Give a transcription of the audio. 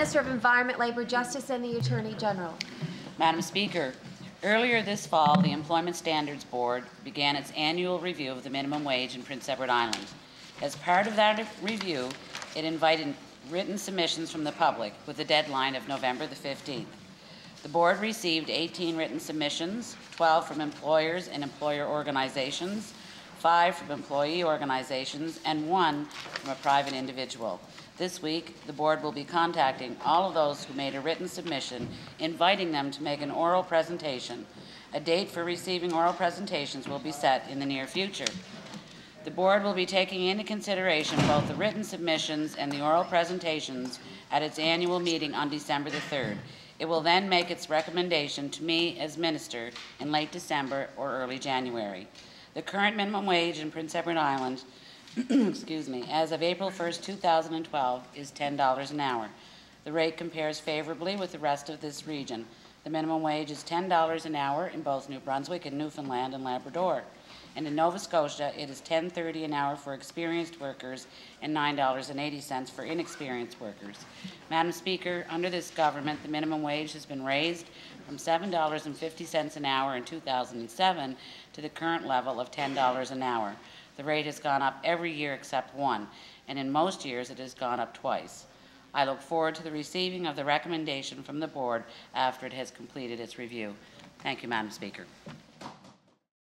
Minister of Environment, Labor, Justice, and the Attorney General. Madam Speaker, earlier this fall, the Employment Standards Board began its annual review of the minimum wage in Prince Edward Island. As part of that review, it invited written submissions from the public with a deadline of November the 15th. The board received 18 written submissions, 12 from employers and employer organizations, 5 from employee organizations, and 1 from a private individual. This week, the board will be contacting all of those who made a written submission, inviting them to make an oral presentation. A date for receiving oral presentations will be set in the near future. The board will be taking into consideration both the written submissions and the oral presentations at its annual meeting on December the 3rd. It will then make its recommendation to me as Minister in late December or early January. The current minimum wage in Prince Edward Island excuse me, as of April 1st, 2012, is $10 an hour. The rate compares favorably with the rest of this region. The minimum wage is $10 an hour in both New Brunswick and Newfoundland and Labrador. And in Nova Scotia, it is $10.30 an hour for experienced workers and $9.80 for inexperienced workers. Madam Speaker, under this government, the minimum wage has been raised from $7.50 an hour in 2007 to the current level of $10 an hour. The rate has gone up every year except one, and in most years it has gone up twice. I look forward to the receiving of the recommendation from the board after it has completed its review. Thank you, Madam Speaker.